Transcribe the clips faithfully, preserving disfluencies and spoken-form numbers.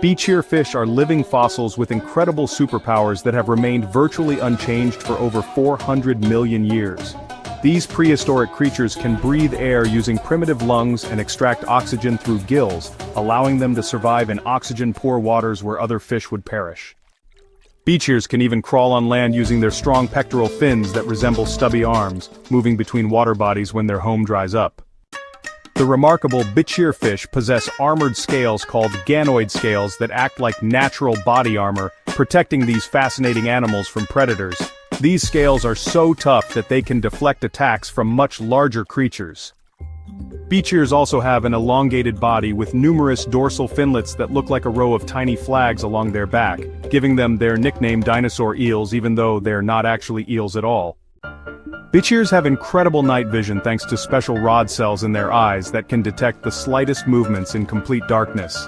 Bichir fish are living fossils with incredible superpowers that have remained virtually unchanged for over four hundred million years. These prehistoric creatures can breathe air using primitive lungs and extract oxygen through gills, allowing them to survive in oxygen-poor waters where other fish would perish. Bichirs can even crawl on land using their strong pectoral fins that resemble stubby arms, moving between water bodies when their home dries up. The remarkable Bichir fish possess armored scales called ganoid scales that act like natural body armor, protecting these fascinating animals from predators. These scales are so tough that they can deflect attacks from much larger creatures. Bichirs also have an elongated body with numerous dorsal finlets that look like a row of tiny flags along their back, giving them their nickname dinosaur eels, even though they're not actually eels at all. Bichirs have incredible night vision thanks to special rod cells in their eyes that can detect the slightest movements in complete darkness.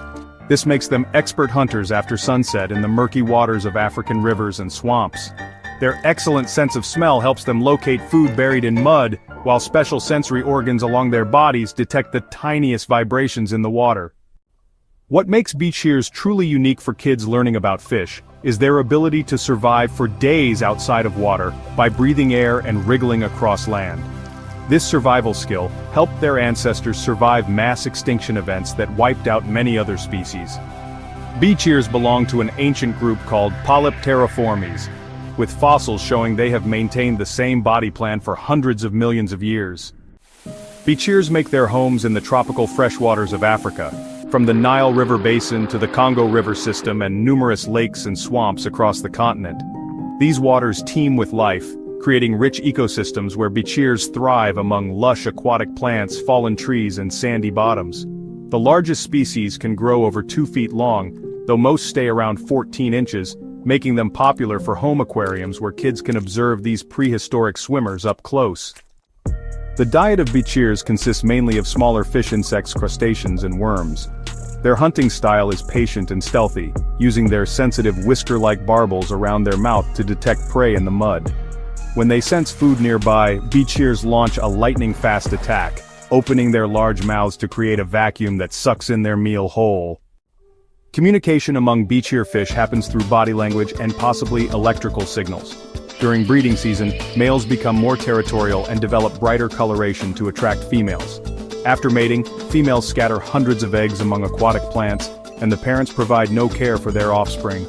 This makes them expert hunters after sunset in the murky waters of African rivers and swamps. Their excellent sense of smell helps them locate food buried in mud, while special sensory organs along their bodies detect the tiniest vibrations in the water. What makes bichirs truly unique for kids learning about fish is their ability to survive for days outside of water by breathing air and wriggling across land. This survival skill helped their ancestors survive mass extinction events that wiped out many other species. Bichirs belong to an ancient group called Polypteriformes, with fossils showing they have maintained the same body plan for hundreds of millions of years. Bichirs make their homes in the tropical freshwaters of Africa, from the Nile River Basin to the Congo River system and numerous lakes and swamps across the continent. These waters teem with life, creating rich ecosystems where bichirs thrive among lush aquatic plants, fallen trees, and sandy bottoms. The largest species can grow over two feet long, though most stay around fourteen inches, making them popular for home aquariums where kids can observe these prehistoric swimmers up close. The diet of bichirs consists mainly of smaller fish, insects, crustaceans, and worms. Their hunting style is patient and stealthy, using their sensitive whisker-like barbels around their mouth to detect prey in the mud. When they sense food nearby, bichirs launch a lightning-fast attack, opening their large mouths to create a vacuum that sucks in their meal whole. Communication among bichir fish happens through body language and possibly electrical signals. During breeding season, males become more territorial and develop brighter coloration to attract females. After mating, females scatter hundreds of eggs among aquatic plants, and the parents provide no care for their offspring.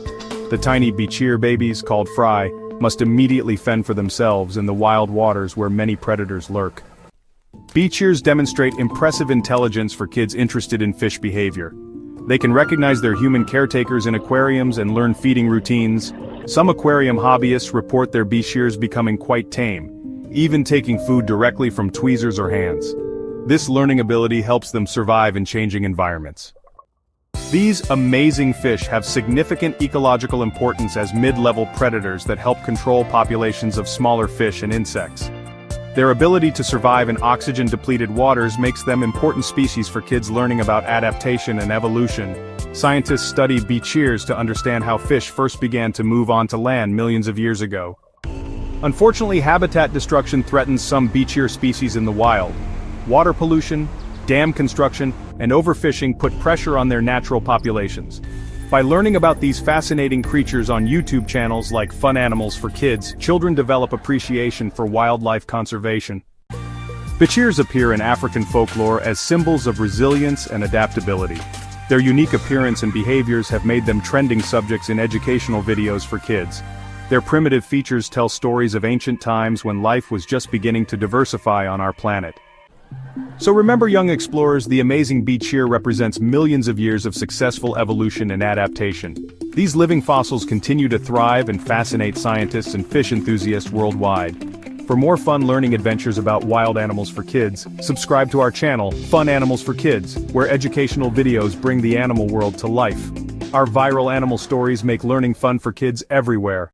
The tiny bichir babies, called fry, must immediately fend for themselves in the wild waters where many predators lurk. Bichirs demonstrate impressive intelligence for kids interested in fish behavior. They can recognize their human caretakers in aquariums and learn feeding routines. Some aquarium hobbyists report their bichirs becoming quite tame, even taking food directly from tweezers or hands. This learning ability helps them survive in changing environments. These amazing fish have significant ecological importance as mid-level predators that help control populations of smaller fish and insects. Their ability to survive in oxygen-depleted waters makes them important species for kids learning about adaptation and evolution. Scientists study bichirs to understand how fish first began to move onto land millions of years ago. Unfortunately, habitat destruction threatens some bichir species in the wild. Water pollution, dam construction, and overfishing put pressure on their natural populations. By learning about these fascinating creatures on YouTube channels like Fun Animals for Kids, children develop appreciation for wildlife conservation. Bichirs appear in African folklore as symbols of resilience and adaptability. Their unique appearance and behaviors have made them trending subjects in educational videos for kids. Their primitive features tell stories of ancient times when life was just beginning to diversify on our planet. So remember, young explorers, the amazing bichir represents millions of years of successful evolution and adaptation. These living fossils continue to thrive and fascinate scientists and fish enthusiasts worldwide. For more fun learning adventures about wild animals for kids, subscribe to our channel, Fun Animals for Kids, where educational videos bring the animal world to life. Our viral animal stories make learning fun for kids everywhere.